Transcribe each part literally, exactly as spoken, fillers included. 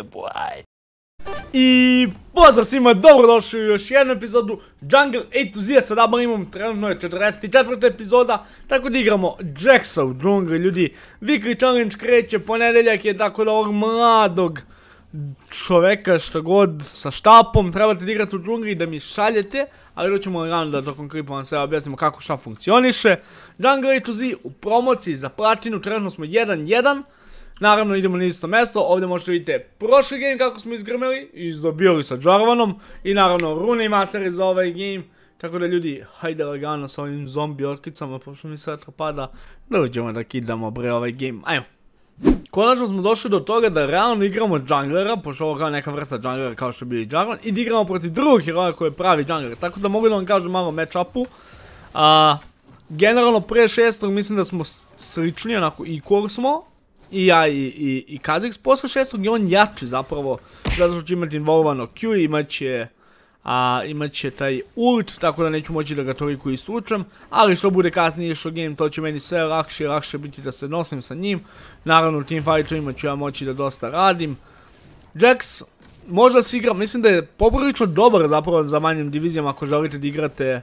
yeah boy. I pozdrav svima, dobrodošli u još jednu epizodu Jungle A to Z, sa DoubleAiM-om, trenutno je četrdeset četvrta epizoda, tako da igramo Jaxa u džungli, ljudi. Weekly challenge kreće, ponedeljak je, tako da ovog mladog čoveka, šta god, sa štapom, trebate da igrate u džungli, da mi šaljete, ali doćemo rano da tokom klipa vam sve objasnimo kako šta funkcioniše. Jungle A to Z u promociji za platinu, trenutno smo jedan jedan. Naravno idemo na isto mesto, ovdje možete vidite prošli game kako smo izgrmeli, izdobili sa Jarvanom i naravno rune i masteri za ovaj game. Tako da ljudi, hajde lagano sa ovim zombi orkicama, pošto mi sve trapada, da uđemo da kidamo bre ovaj game, ajmo. Konačno smo došli do toga da realno igramo džanglera, pošto ovo kao neka vrsta džanglera kao što je bio i Jarvan, i da igramo protiv drugog heroja koji je pravi džangler, tako da mogu da vam kažem malo match-upu. Generalno pre šestog mislim da smo slični, onako equal smo. I ja i Kazex, posle šestog je on jači zapravo, zato što će imati involvano Q, imat će taj ult, tako da neću moći da ga toliko istučem, ali što bude kasnije išao game, to će meni sve lakše i lakše biti da se nosim sa njim. Naravno u teamfightovima ću ja moći da dosta radim. Jax, možda si igra, mislim da je poprilično dobar zapravo za manjim divizijama ako želite da igrate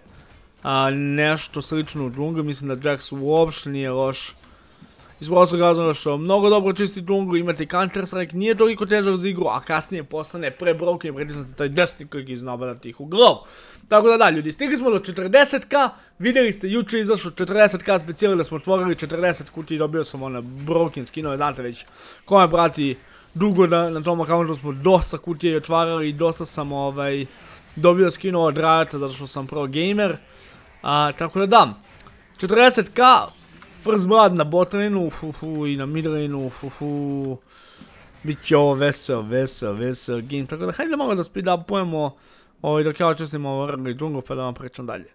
nešto slično u džungli, mislim da Jax uopšte nije loš. Iz prostog razloga što mnogo dobro čisti džunglu, imate Counter-Strike, nije toliko težak za igru, a kasnije postane prebroken i pritisnete taj desni klik i znabadate ih u glavu. Tako da da ljudi, stigli smo do četrdeset ka, vidjeli ste juče izašlo četrdeset ka specijali da smo otvorili četrdeset kuti i dobio sam one broken skinove, znate već kome prati dugo na tom akauntu smo dosta kutije otvarali i dosta sam dobio skinova od Riota zato što sam pro gamer. Tako da da, četrdeset ka... First blood na bot lane-u i na mid lane-u, biće ovo vesel, vesel, vesel game, tako da hajde malo da speed upujemo dok ja očistimo ovo early jungle pa da vam pričam dalje.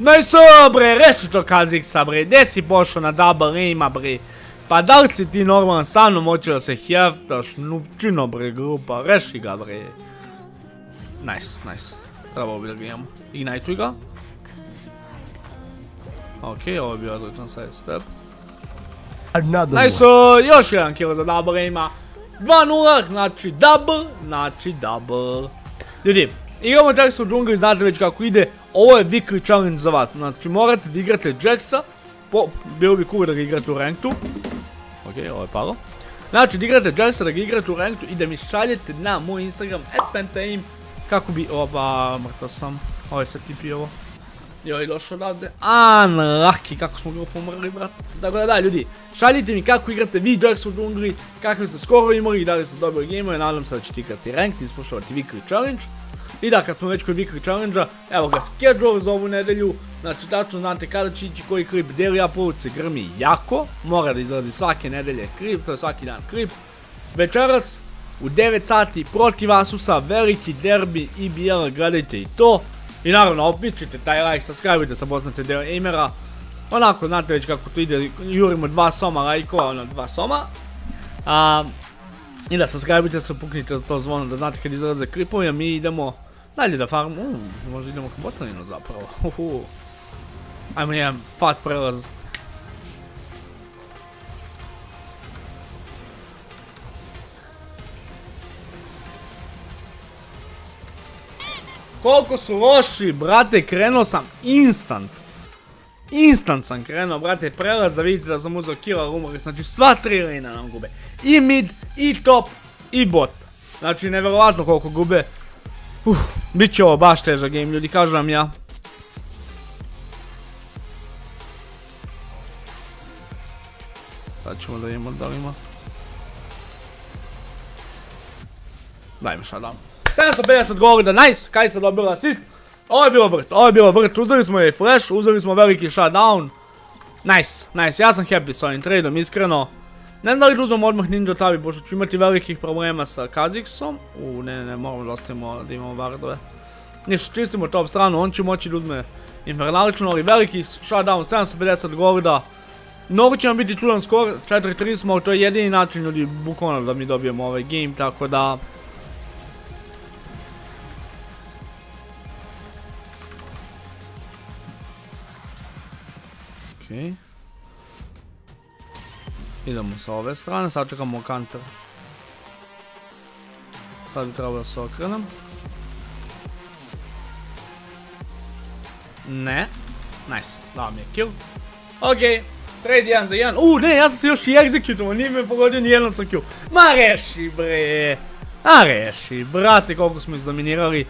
Najso bre, reši to Kazexa bre, gdje si pošao na DoubleAiM-a bre? Pa da li si ti normalno sa mnom hoće da se hjeftaš, nupčino bre grupa, reši ga bre. Nice, nice, trebao bi da ga imamo, ignite-uj ga. Okej, ovo je bio odličan side step. Najso, još jedan kill za DoubleAiM-a, dva nula, znači double, znači double. Ljudi, igramo Jaxa u džungli, znate već kako ide, ovo je weekly challenge za vas, znači morate da igrate Jaxa, bilo bi cool da ga igrate u rankedu, ok, ovo je palo, znači da igrate Jaxa, da ga igrate u rankedu i da mi šaljete na moj Instagram, et pentaaim, kako bi, oba, mrtav sam, ovo je se tipi ovo, joj došao odavde, unlucky, kako smo ga pomrli brat, tako da da ljudi, šaljite mi kako igrate vi Jaxa u džungli, kakve ste skoro imali i da li ste dobili game-o, nadam se da ćete igrati ranked, ispoštovati weekly challenge. I da, kad smo već kod weekly challenge-a, evo ga schedule za ovu nedelju, znači tačno znate kada će ići koji klip, daily upload se grmi jako, mora da izlazi svake nedelje klip, to je svaki dan klip. Večeras u devet sati protiv Asusa, veliki derbi E B R-a, gledajte i to. I naravno opišite taj like, subscribe-ujte sa poznate DoubleAiM-era, onako znate već kako to ide, jurimo dva soma lajkova, ono dva soma. I da, subscribe-ujte se, puknite to zvono da znate kad izlaze klipovi, a mi idemo dalje da farm, uuu, možda idemo ka botaninu zapravo, uuu. Ajmo jedan fast prelaz. Koliko su loši, brate, krenuo sam instant. Instant sam krenuo, brate, prelaz da vidite da sam uzao killa rumoris, znači sva tri lina nam gube. I mid, i top, i bot. Znači, nevjerovatno koliko gube. Uff, bit će ovo baš težak game, ljudi, kažu vam ja. Sad ćemo da imamo da li ima. Daj mi shutdown. sedamsto pedeset golda, nice, Kai'Sa dobila assist. Ovo je bilo vrt, ovo je bilo vrt, uzeli smo joj flash, uzeli smo veliki shutdown. Nice, nice, ja sam happy s ovim trade-om, iskreno. Ne znam da li da uzmem odmah Ninja Tabi, pošto ću imati velikih problema sa Kazexom. Uuu, ne, ne, moramo da ostavimo da imamo vardove. Ništa, čistimo top stranu, on će moći da uzme infernalično, ali veliki shutdown, sedamsto pedeset golda. Mnogo će vam biti čudan skor, četiri tri smo, ali to je jedini način, ljudi, bukvalno da mi dobijemo ovaj game, tako da... Okej. Idemo sa ove strane, sad čekamo counter. Sad bi trebalo da se okrenem. Ne. Nice, dao mi je kill. Okej. Trade jedan za jedan, uuu ne, ja sam se još i executoval, nije me pogodio nijednom sa Q. Ma reši bre, a reši, brate koliko smo izdominirali.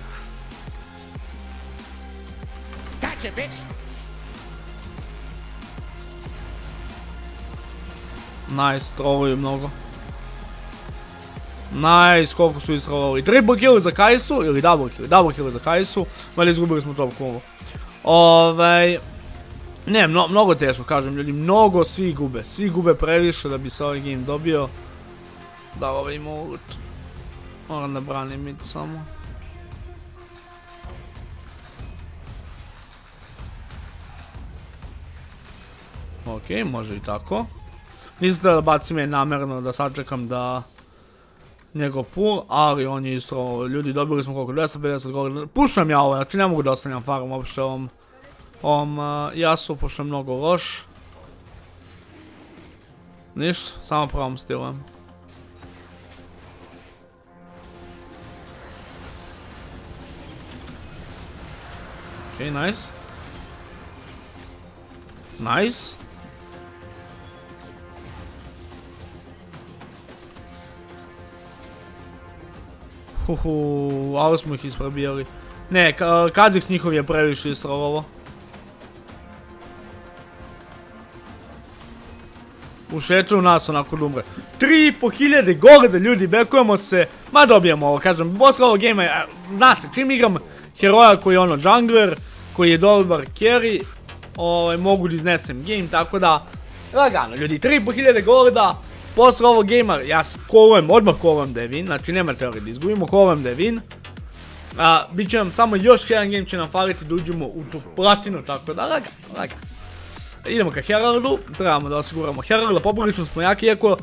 Nice, troluju mnogo. Nice, koliko su istrolovali, triple kill za Kai'su, ili double kill, double kill za Kai'su. Mali izgubili smo top combo. Ovej... Ne, mnogo teško, kažem ljudi, mnogo svi gube, svi gube previše da bi se ovaj game dobio. Da ovaj ima ult. Moram da branim mid samo. Okej, može i tako. Nisam da bacim je namerno da sačekam da njegov pull, ali on je isto, ljudi, dobili smo koliko, dvesta pedeset golda. Pušam ja ovo, znači ne mogu da ostavljam farm uopšte ovom. Ovom jasu pošto je mnogo loš. Ništa, samo pravom stilom. Okej, nice. Nice. Huhu, ali smo ih isprebijali. Ne, Kazex njihov je previše istrolovo. Ušetaju nas onako da umre. tri i po hiljade golda, ljudi, bekujemo se. Ma dobijemo ovo, kažem, posle ovog gejma, zna se, čim igram heroja koji je ono jungler, koji je dobar carry, mogu da iznesem game, tako da, lagano, ljudi, tri i po hiljade golda, posle ovog gejma, ja kolujem, odmah kolujem da je win, znači nema teorije da izgubimo, kolujem da je win. Biće nam samo još jedan game će nam faliti da uđemo u tu platinu, tako da, lagano, lagano. Idemo ka Heraldu, trebamo da osiguramo Heralda, poprilično smo jaki, iako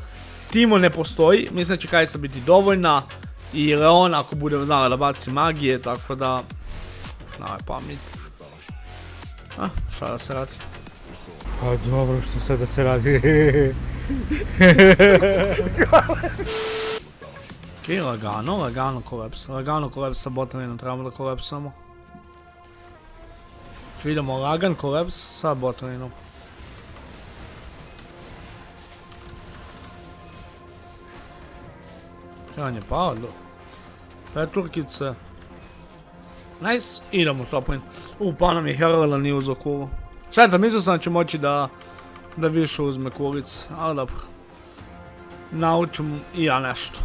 Timo ne postoji, mislim da će Kai'Sa biti dovoljna i Leon ako bude znala da baci magije, tako da... Na ovaj pamet. Ah, šta da se radi? Pa dobro, što sad da se radi? Okej, lagano, lagano kolaps, lagano kolaps sa botaninom, trebamo da kolapsamo. Vidimo lagan kolaps sa botaninom. Jedan je pao, do. Peturkice. Nice, idemo top lane. U, pa nam je Herald nije uzao kulu. Šetam, mislio sam da će moći da da više uzme kulic, ali dobro. Naučim i ja nešto.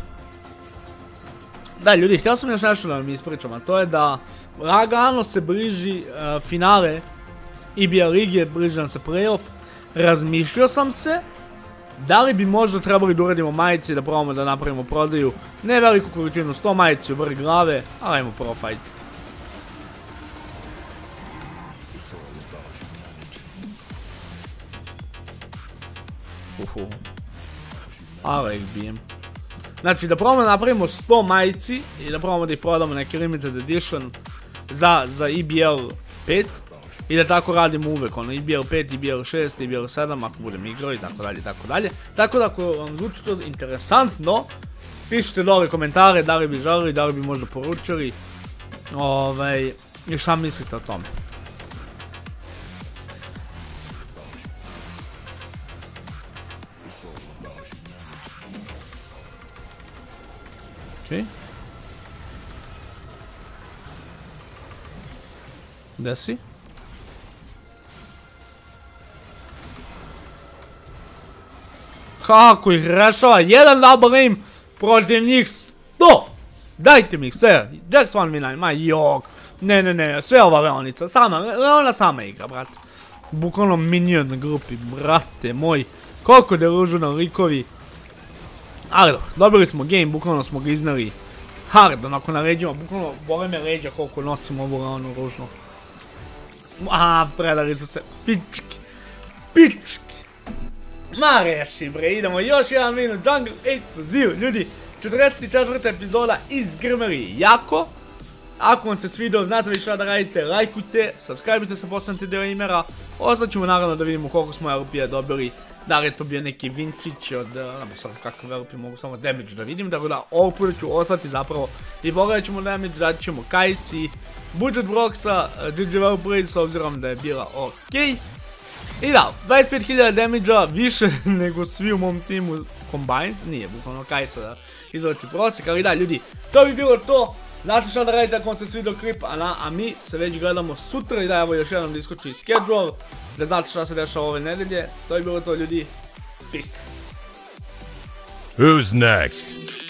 Da, ljudi, htio sam još nešto da vam ispričam, a to je da lagano se bliži finale E B R lige, bliži nam se playoff. Razmišljao sam se da li bi možda trebali da uradimo majice i da probamo da napravimo prodaju. Ne veliku količinu, sto majici u vrh glave, ali ajmo prvo fight. Uhu. Ali ih bijem. Znači da probamo da napravimo sto majici i da probamo da ih prodamo neki limited edition za E B L pet i da tako radimo uvek, ono E B L pet, E B L šest, E B L sedam ako budem igrao i tako dalje i tako dalje. Tako da ako vam zvuči to interesantno, pišite dole komentare da li bi želili, da li bi možda poručili i šta mislite o tome. Gde si? Kako ih rešava, jedan DoubleAiM protiv njih sto! Dajte mi ih sve, Jax jedan na devet, ma jok, ne ne ne, sve ova Leonica, sama, Leona sama igra, brate. Bukvalno minion na grupi, brate moj, koliko delužno likovi. Ali dobro, dobili smo game, bukvalno smo ga iznali hard, onako na leđima, bukvalno bole me leđa koliko nosim ovu Leonu ružnu. Aaaa, predali su se, pički, pički, Ma reši bre, idemo još jedan minut, Jungle A dva Z, ljudi, četrdeset četvrta epizoda iz grmeri, jako. Ako vam se svidio, znate vi šta da radite, lajkujte, subscribeujte se, postanite deo imera. Ostaćemo naravno da vidimo koliko smo R P-a dobili, da li je to bio neki vinčić od, ne znam kakav R P mogu samo damage da vidim, tako da ovog puta ću ostati zapravo i pogledat ćemo damage, dati ćemo Kai'Si, budžet Broxa, G G V upgrade s obzirom da je bila okej. I da, dvadeset pet hiljada damage-a više nego svi u mom timu combined, nije bukvalno Kai'Sa da izvrši prosjek, ali da ljudi, to bi bilo to. Znate šta da radite ako vam se svidio klip, a mi se već gledamo sutra i da evo još jednom diskoči i schedule, da znate šta se dešava ove nedelje. To bi bilo to ljudi, peace. Who's next?